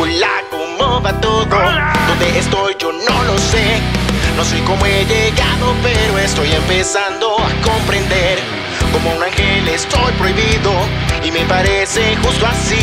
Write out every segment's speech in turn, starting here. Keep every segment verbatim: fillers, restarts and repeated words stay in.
Hola, ¿cómo va todo? Hola. ¿Dónde estoy? Yo no lo sé. No sé cómo he llegado, pero estoy empezando a comprender. Como un ángel estoy prohibido y me parece justo así.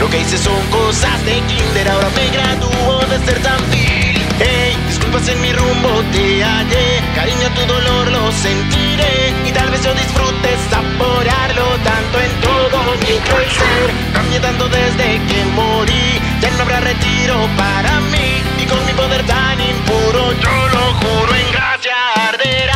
Lo que hice son cosas de kinder, ahora me gradúo de ser tan vil. Hey, disculpas en mi rumbo te hallé, cariño tu dolor lo sentiré. Y tal vez yo disfrute saborearlo tanto en todo mi crecer. Cambié tanto desde que morí, ya no habrá retiro para mí. Y con mi poder tan impuro yo lo juro en gracia arderá.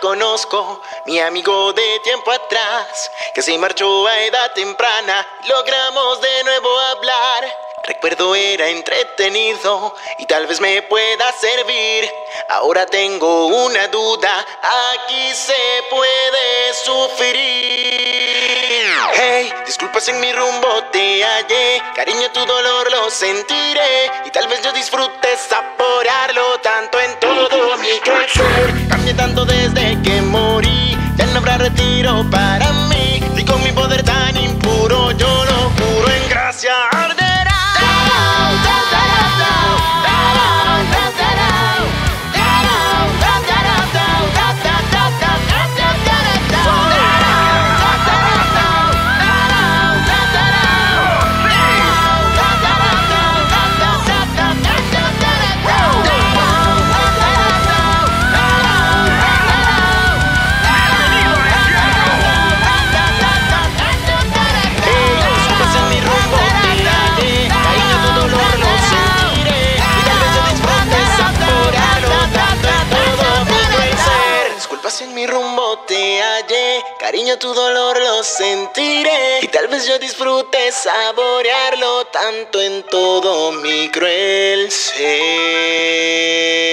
Conozco mi amigo de tiempo atrás que se marchó a edad temprana. Logramos de nuevo hablar. Recuerdo era entretenido y tal vez me pueda servir. Ahora tengo una duda. Aquí se puede sufrir. Hey, disculpas en mi rumbo te hallé, cariño tu dolor lo sentiré. Y tal vez yo disfrute saborearlo tanto en todo mi crecer. Cambié tanto desde que morí, ya no habrá retiro para mí. Y con mi poder tan impuro yo lo juro en gracia arderá. En mi rumbo te hallé, cariño tu dolor lo sentiré. Y tal vez yo disfrute saborearlo tanto en todo mi cruel ser.